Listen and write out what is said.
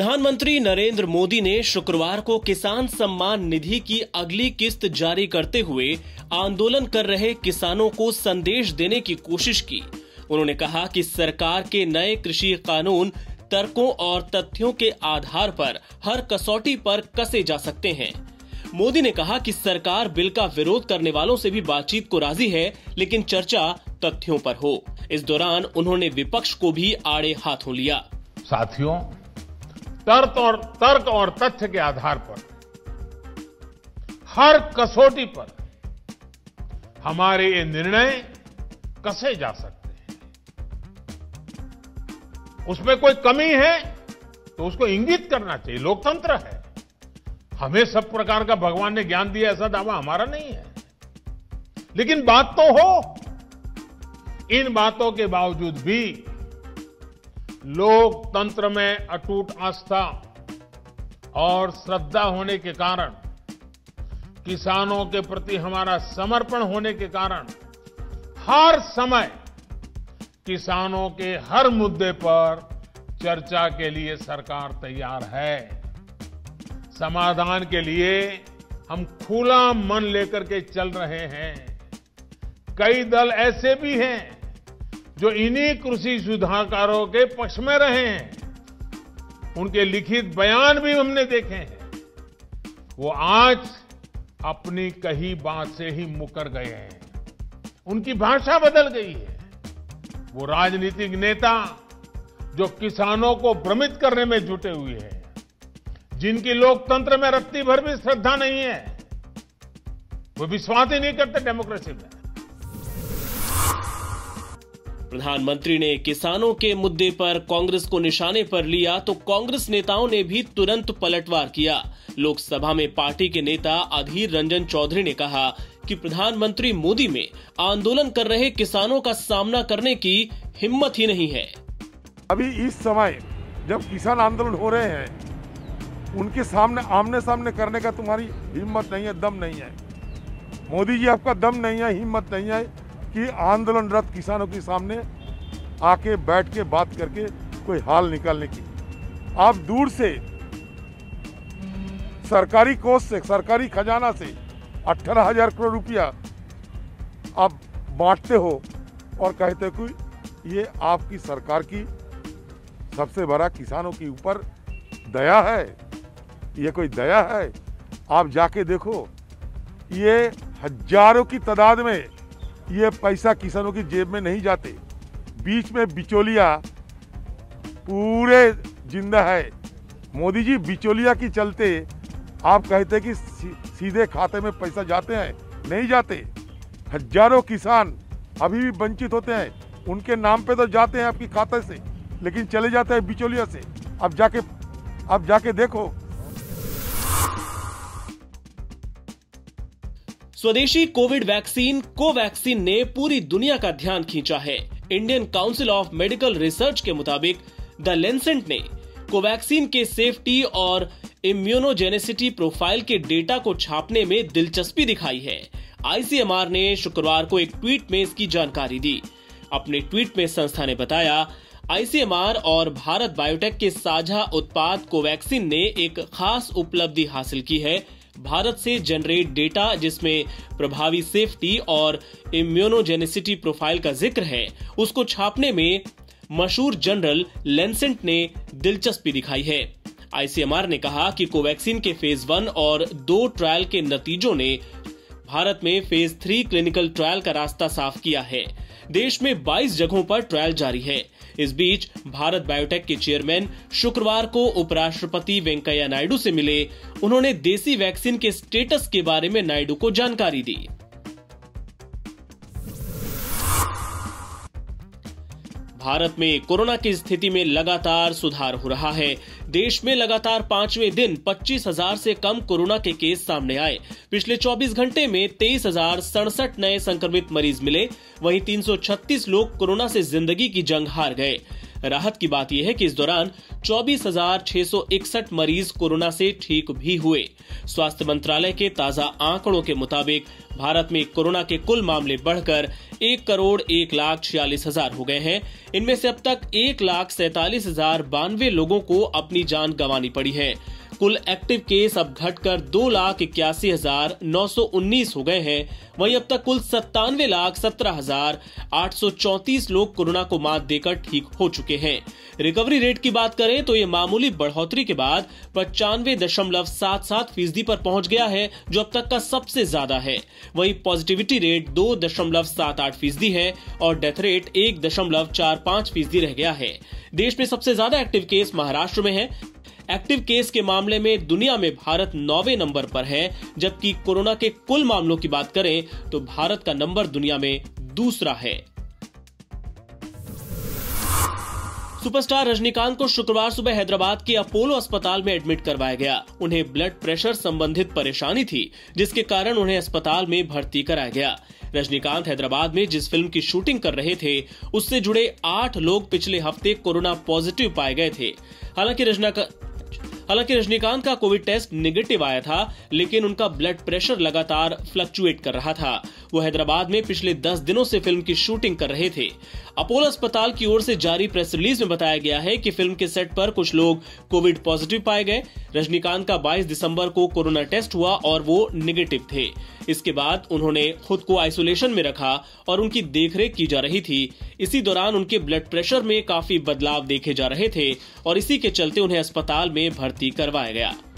प्रधानमंत्री नरेंद्र मोदी ने शुक्रवार को किसान सम्मान निधि की अगली किस्त जारी करते हुए आंदोलन कर रहे किसानों को संदेश देने की कोशिश की। उन्होंने कहा कि सरकार के नए कृषि कानून तर्कों और तथ्यों के आधार पर हर कसौटी पर कसे जा सकते हैं। मोदी ने कहा कि सरकार बिल का विरोध करने वालों से भी बातचीत को राजी है, लेकिन चर्चा तथ्यों पर हो। इस दौरान उन्होंने विपक्ष को भी आड़े हाथों लिया। साथियों, तर्क और तथ्य के आधार पर हर कसौटी पर हमारे ये निर्णय कसे जा सकते हैं। उसमें कोई कमी है तो उसको इंगित करना चाहिए। लोकतंत्र है, हमें सब प्रकार का भगवान ने ज्ञान दिया, ऐसा दावा हमारा नहीं है, लेकिन बात तो हो। इन बातों के बावजूद भी लोकतंत्र में अटूट आस्था और श्रद्धा होने के कारण, किसानों के प्रति हमारा समर्पण होने के कारण हर समय किसानों के हर मुद्दे पर चर्चा के लिए सरकार तैयार है। समाधान के लिए हम खुला मन लेकर के चल रहे हैं। कई दल ऐसे भी हैं जो इन्हीं कृषि सुधारकारों के पक्ष में रहे हैं। उनके लिखित बयान भी हमने देखे हैं। वो आज अपनी कही बात से ही मुकर गए हैं, उनकी भाषा बदल गई है। वो राजनीतिक नेता जो किसानों को भ्रमित करने में जुटे हुए हैं, जिनकी लोकतंत्र में रत्ती भर भी श्रद्धा नहीं है, वो विश्वास ही नहीं करते डेमोक्रेसी में। प्रधानमंत्री ने किसानों के मुद्दे पर कांग्रेस को निशाने पर लिया तो कांग्रेस नेताओं ने भी तुरंत पलटवार किया। लोकसभा में पार्टी के नेता अधीर रंजन चौधरी ने कहा कि प्रधानमंत्री मोदी में आंदोलन कर रहे किसानों का सामना करने की हिम्मत ही नहीं है। अभी इस समय जब किसान आंदोलन हो रहे हैं, उनके सामने आमने सामने करने का तुम्हारी हिम्मत नहीं है, दम नहीं है। मोदी जी, आपका दम नहीं है, हिम्मत नहीं है कि आंदोलनरत किसानों के सामने आके बैठ के बात करके कोई हाल निकालने की। आप दूर से सरकारी कोष से, सरकारी खजाना से 18,000 करोड़ रुपया आप बांटते हो और कहते हो कि ये आपकी सरकार की सबसे बड़ा किसानों के ऊपर दया है। ये कोई दया है? आप जाके देखो, ये हजारों की तादाद में ये पैसा किसानों की जेब में नहीं जाते। बीच में बिचौलिया पूरे जिंदा है। मोदी जी, बिचौलिया की चलते आप कहते कि सीधे खाते में पैसा जाते हैं, नहीं जाते। हजारों किसान अभी भी वंचित होते हैं। उनके नाम पे तो जाते हैं आपकी खाते से, लेकिन चले जाते हैं बिचौलिया से। अब जाके देखो। स्वदेशी कोविड वैक्सीन कोवैक्सीन ने पूरी दुनिया का ध्यान खींचा है। Indian Council of Medical Research के मुताबिक द लैंसेट ने कोवैक्सीन के सेफ्टी और इम्यूनोजेनेसिटी प्रोफाइल के डेटा को छापने में दिलचस्पी दिखाई है। आईसीएमआर ने शुक्रवार को एक ट्वीट में इसकी जानकारी दी। अपने ट्वीट में संस्था ने बताया, आईसीएमआर और भारत बायोटेक के साझा उत्पाद कोवैक्सीन ने एक खास उपलब्धि हासिल की है। भारत से जनरेट डेटा जिसमें प्रभावी सेफ्टी और इम्यूनोजेनिसिटी प्रोफाइल का जिक्र है, उसको छापने में मशहूर जनरल लैंसेट ने दिलचस्पी दिखाई है। आईसीएमआर ने कहा कि कोवैक्सीन के फेज 1 और 2 ट्रायल के नतीजों ने भारत में फेज 3 क्लिनिकल ट्रायल का रास्ता साफ किया है। देश में 22 जगहों पर ट्रायल जारी है। इस बीच भारत बायोटेक के चेयरमैन शुक्रवार को उपराष्ट्रपति वेंकैया नायडू से मिले। उन्होंने देसी वैक्सीन के स्टेटस के बारे में नायडू को जानकारी दी। भारत में कोरोना की स्थिति में लगातार सुधार हो रहा है। देश में लगातार 5वें दिन 25,000 से कम कोरोना के केस सामने आए। पिछले 24 घंटे में 23,067 नए संक्रमित मरीज मिले। वहीं 336 लोग कोरोना से जिंदगी की जंग हार गए। राहत की बात यह है कि इस दौरान 24,661 मरीज कोरोना से ठीक भी हुए। स्वास्थ्य मंत्रालय के ताजा आंकड़ों के मुताबिक भारत में कोरोना के कुल मामले बढ़कर 1,01,46,000 हो गए हैं। इनमें से अब तक 1,47,092 लोगों को अपनी जान गंवानी पड़ी है। कुल एक्टिव केस अब घटकर 2,81,919 हो गए हैं। वहीं अब तक कुल 97,17,834 लोग कोरोना को मात देकर ठीक हो चुके हैं। रिकवरी रेट की बात करें तो ये मामूली बढ़ोतरी के बाद 95.77% पर पहुंच गया है, जो अब तक का सबसे ज्यादा है। वहीं पॉजिटिविटी रेट 2.78% है और डेथ रेट 1.45% रह गया है। देश में सबसे ज्यादा एक्टिव केस महाराष्ट्र में है। एक्टिव केस के मामले में दुनिया में भारत 9वें नंबर पर है, जबकि कोरोना के कुल मामलों की बात करें तो भारत का नंबर दुनिया में दूसरा है। सुपरस्टार रजनीकांत को शुक्रवार सुबह हैदराबाद के अपोलो अस्पताल में एडमिट करवाया गया। उन्हें ब्लड प्रेशर संबंधित परेशानी थी, जिसके कारण उन्हें अस्पताल में भर्ती कराया गया। रजनीकांत हैदराबाद में जिस फिल्म की शूटिंग कर रहे थे, उससे जुड़े 8 लोग पिछले हफ्ते कोरोना पॉजिटिव पाए गए थे। हालांकि रजनीकांत का कोविड टेस्ट नेगेटिव आया था, लेकिन उनका ब्लड प्रेशर लगातार फ्लक्चुएट कर रहा था। वो हैदराबाद में पिछले 10 दिनों से फिल्म की शूटिंग कर रहे थे। अपोलो अस्पताल की ओर से जारी प्रेस रिलीज में बताया गया है कि फिल्म के सेट पर कुछ लोग कोविड पॉजिटिव पाए गए। रजनीकांत का 22 दिसंबर को कोरोना टेस्ट हुआ और वो नेगेटिव थे। इसके बाद उन्होंने खुद को आइसोलेशन में रखा और उनकी देखरेख की जा रही थी। इसी दौरान उनके ब्लड प्रेशर में काफी बदलाव देखे जा रहे थे और इसी के चलते उन्हें अस्पताल में भर्ती करवाया गया।